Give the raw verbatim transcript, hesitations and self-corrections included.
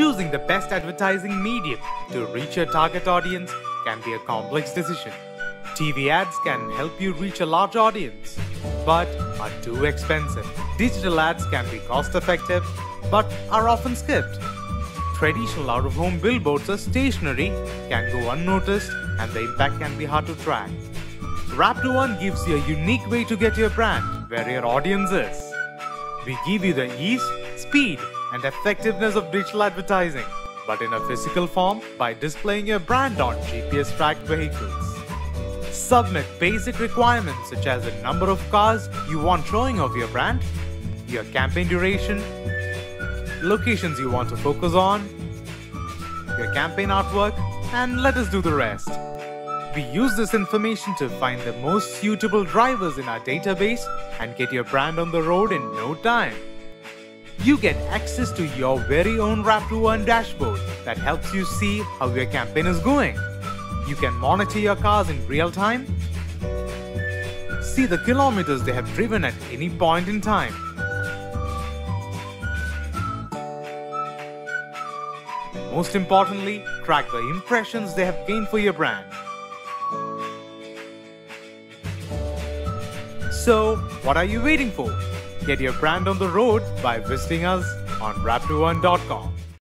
Choosing the best advertising medium to reach your target audience can be a complex decision. T V ads can help you reach a large audience, but are too expensive. Digital ads can be cost-effective, but are often skipped. Traditional out-of-home billboards or stationery can go unnoticed, and the impact can be hard to track. Wrap to Earn gives you a unique way to get your brand where your audience is. We give you the ease, speed, and effectiveness of digital advertising, but in a physical form by displaying your brand on G P S-tracked vehicles. Submit basic requirements such as the number of cars you want showing of your brand, your campaign duration, locations you want to focus on, your campaign artwork, and let us do the rest. We use this information to find the most suitable drivers in our database and get your brand on the road in no time. You get access to your very own Wrap to Earn dashboard that helps you see how your campaign is going. You can monitor your cars in real time, see the kilometers they have driven at any point in time, and most importantly, track the impressions they have gained for your brand. So, what are you waiting for? Get your brand on the road by visiting us on Wrap to Earn dot com.